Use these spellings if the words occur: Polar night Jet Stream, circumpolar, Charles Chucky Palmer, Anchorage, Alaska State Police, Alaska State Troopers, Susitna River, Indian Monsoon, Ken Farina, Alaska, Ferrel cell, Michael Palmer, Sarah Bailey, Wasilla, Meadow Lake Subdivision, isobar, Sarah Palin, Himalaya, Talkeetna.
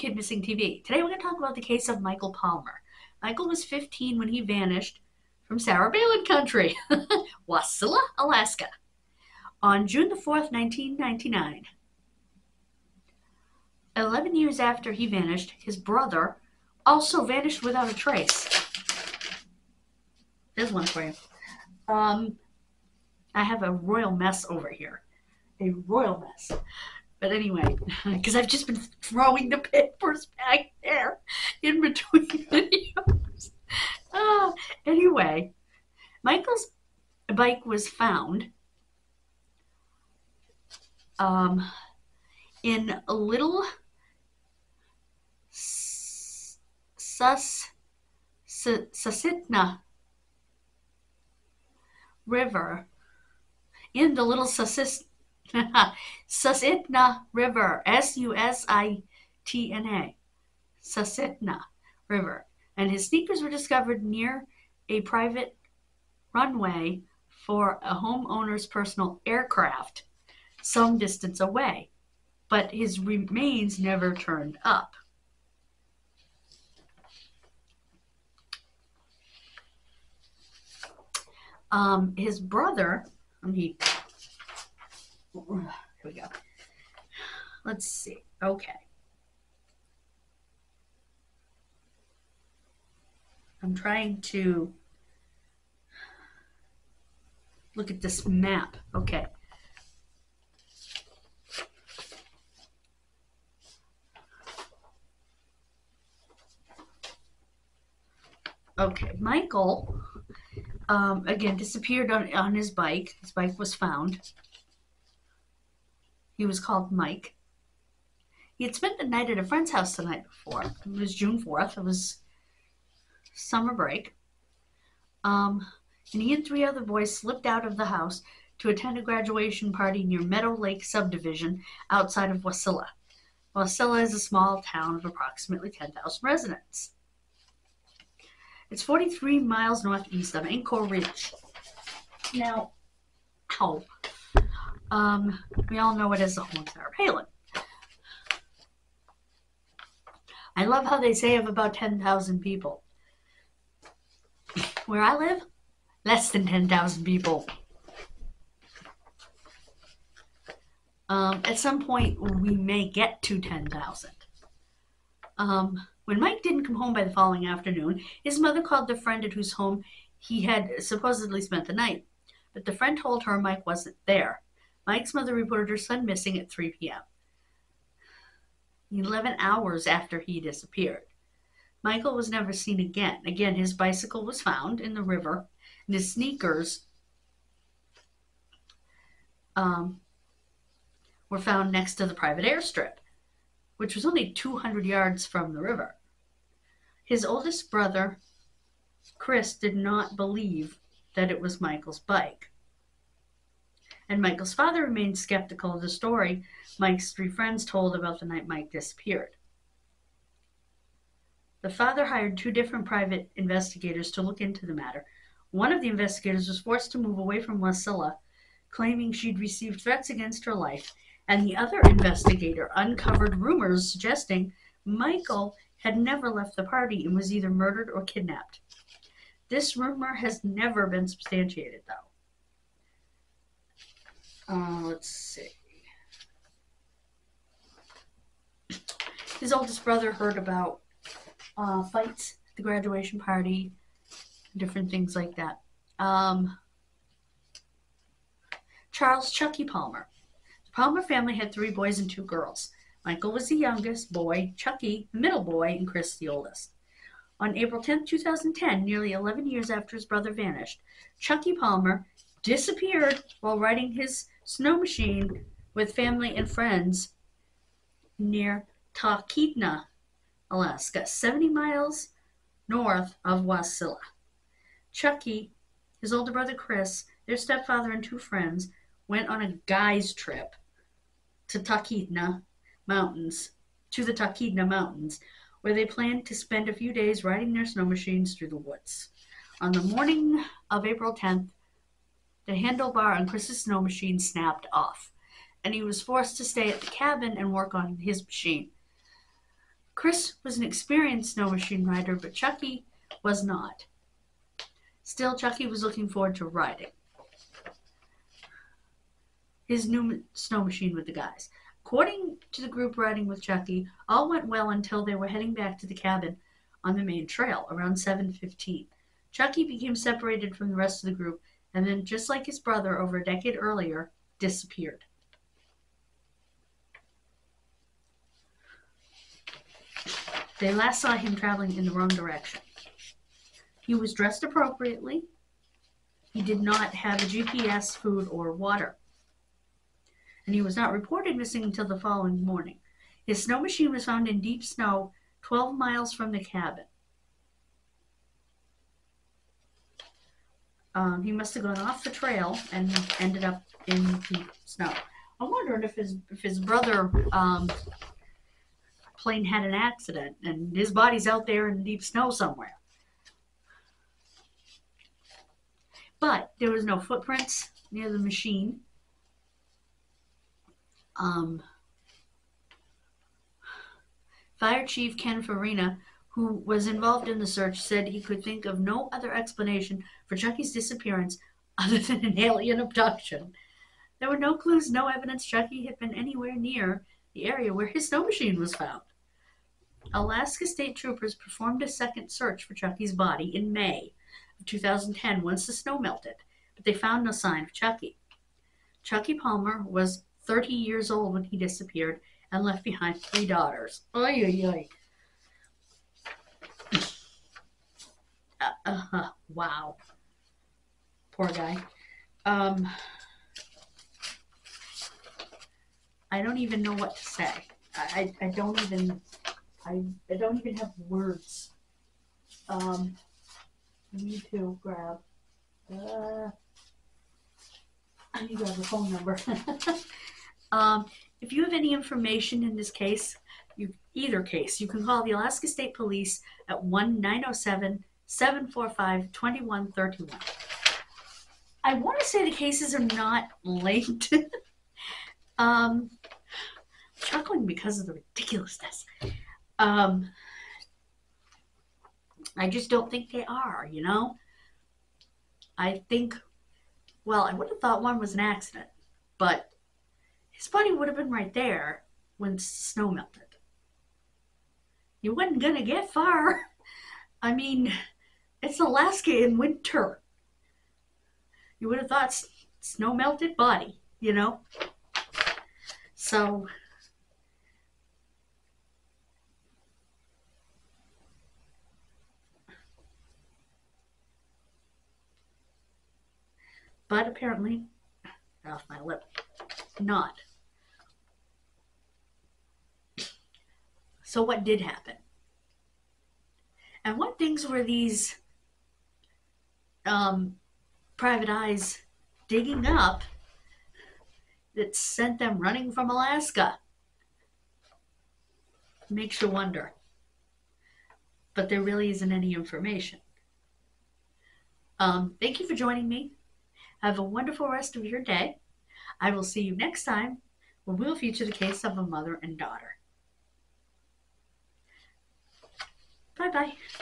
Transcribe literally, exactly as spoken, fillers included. Kid Missing T V. Today we're going to talk about the case of Michael Palmer. Michael was fifteen when he vanished from Sarah Bailey country, Wasilla, Alaska, on June the fourth, nineteen ninety-nine. Eleven years after he vanished, his brother also vanished without a trace. There's one for you. Um, I have a royal mess over here. A royal mess. But anyway, because I've just been throwing the papers back there in between videos. Uh, anyway, Michael's bike was found um, in a little Sus Susitna River, in the little Susitna. Susitna River, S U S I T N A, Susitna River, and his sneakers were discovered near a private runway for a homeowner's personal aircraft some distance away, but his remains never turned up. Um, his brother, um, he Here we go. Let's see. Okay. I'm trying to look at this map. Okay. Okay. Michael, um, again, disappeared on, on his bike. His bike was found. He was called Mike. He had spent the night at a friend's house the night before. It was June fourth. It was summer break. Um, and he and three other boys slipped out of the house to attend a graduation party near Meadow Lake Subdivision outside of Wasilla. Wasilla is a small town of approximately ten thousand residents. It's forty-three miles northeast of Anchorage. Now, how? Um, we all know it as the home of Sarah Palin. I love how they say of about ten thousand people. Where I live, less than ten thousand people. Um, at some point, we may get to ten thousand. Um, when Mike didn't come home by the following afternoon, his mother called the friend at whose home he had supposedly spent the night. But the friend told her Mike wasn't there. Mike's mother reported her son missing at three P M eleven hours after he disappeared. Michael was never seen again. Again, his bicycle was found in the river, and his sneakers um, were found next to the private airstrip, which was only two hundred yards from the river. His oldest brother, Chris, did not believe that it was Michael's bike. And Michael's father remained skeptical of the story Mike's three friends told about the night Mike disappeared. The father hired two different private investigators to look into the matter. One of the investigators was forced to move away from Wasilla, claiming she'd received threats against her life, and the other investigator uncovered rumors suggesting Michael had never left the party and was either murdered or kidnapped. This rumor has never been substantiated, though. Uh, let's see. His oldest brother heard about uh, fights at the graduation party, different things like that. Um, Charles Chucky Palmer. The Palmer family had three boys and two girls. Michael was the youngest boy, Chucky the middle boy, and Chris the oldest. On April tenth, two thousand ten, nearly eleven years after his brother vanished, Chucky Palmer disappeared while riding his snow machine with family and friends near Talkeetna, Alaska, seventy miles north of Wasilla. Chucky, his older brother Chris, their stepfather, and two friends went on a guy's trip to Talkeetna Mountains, to the Talkeetna Mountains, where they planned to spend a few days riding their snow machines through the woods. On the morning of April tenth, the handlebar on Chris's snow machine snapped off, and he was forced to stay at the cabin and work on his machine. Chris was an experienced snow machine rider, but Chucky was not. Still, Chucky was looking forward to riding his new snow machine with the guys. According to the group riding with Chucky, all went well until they were heading back to the cabin on the main trail around seven fifteen. Chucky became separated from the rest of the group and then, just like his brother over a decade earlier, disappeared. They last saw him traveling in the wrong direction. He was dressed appropriately. He did not have a G P S, food, or water. And he was not reported missing until the following morning. His snow machine was found in deep snow twelve miles from the cabin. Um, he must have gone off the trail and ended up in the snow. I wondered if his, if his brother um, plane had an accident and his body's out there in deep snow somewhere. But there was no footprints near the machine. Um, Fire Chief Ken Farina, who was involved in the search, said he could think of no other explanation for Chucky's disappearance other than an alien abduction. There were no clues, no evidence Chucky had been anywhere near the area where his snow machine was found. Alaska State Troopers performed a second search for Chucky's body in May of two thousand ten once the snow melted, but they found no sign of Chucky. Chucky Palmer was thirty years old when he disappeared and left behind three daughters. Oy, oy, oy. Uh, uh, uh, wow. Poor guy. Um, I don't even know what to say. I, I, I don't even, I, I don't even have words. Um, I need to grab, uh, I need to grab the phone number. um, if you have any information in this case, you, either case, you can call the Alaska State Police at one nine zero seven, seven four five, two one three one. I want to say the cases are not linked. um, chuckling because of the ridiculousness. Um, I just don't think they are, you know? I think, well, I would have thought one was an accident, but his body would have been right there when the snow melted. You wasn't going to get far. I mean, it's Alaska in winter. You would have thought snow melted body, you know? So, but apparently, off my lip, not. So what did happen? And what things were these um, private eyes digging up that sent them running from Alaska? Makes you wonder. But there really isn't any information. Um, thank you for joining me. Have a wonderful rest of your day. I will see you next time when we will feature the case of a mother and daughter. Bye-bye.